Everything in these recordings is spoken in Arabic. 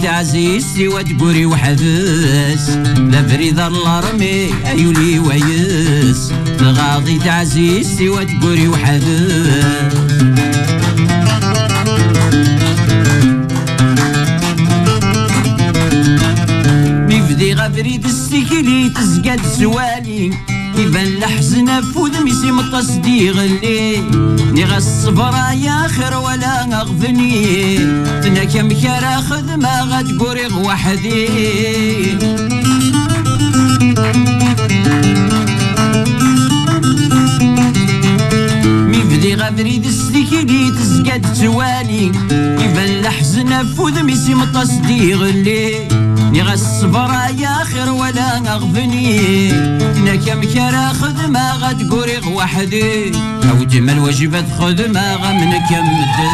بيت عزيزتي وتقري وحبس لا بريد الله رمي أيولي ويس تغاضي عزيزتي وتقري وحبس غبريد السكلي تزقد سوالي يبان لحزن فود ميسي مقصدي غلي نغا الصبر يا خير ولا اغفني تناك مكرا خدمه غتقري وحدي غبريد السليكي تزقد توالي يبان لحزن فود ميسي مقصدي غلي نغا الصبر يا خير ولا اغفني انا كمكرا خدمه غتقري وحدي او جمل وجبه خدمه غمنكمدي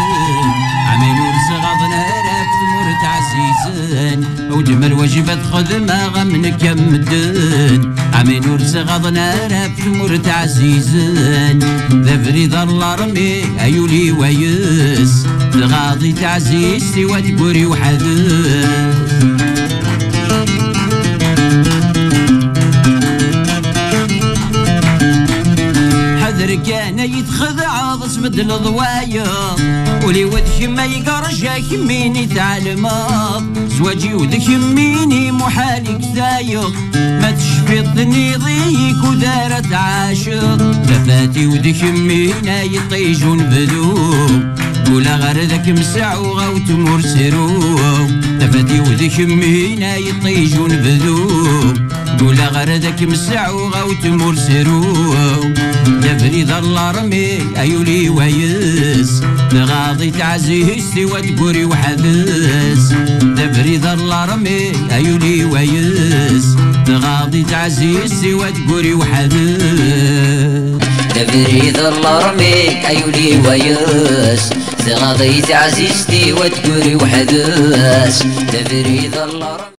عمي نورس غضنا رفت مرت عزيزين او جمل وجبه خدمه غمنكمدي عمي نورس غضنا رفت مرت عزيزين ذا فريد الله رمي ايولي ويس الغاضي تعزيزتي وتقري وحدي كان يتخذع تصمد الضوايا ولي ودك ما يقرجا كميني تعلم زواجي ودك يميني محالك دايق ما تشفي الظني ضيق ودارت عاشق دفاتي ودك يمينا يطيجون بدوم ولا غير ذاك مسع وغوت مرسروم دفاتي ودك يمينا يطيجون بدوم ولا غير ذاك مسع وغوت مرسروم دبري ذا الله رمي أيولي ويس لغاضي تعزيزتي وتقري وحبس دبري ذا الله رمي أيولي ويس لغاضي تعزيزتي وتقري وحبس دبري ذا الله رمي أيولي ويس لغاضي تعزيزتي وتقري وحبس دبري ذا الله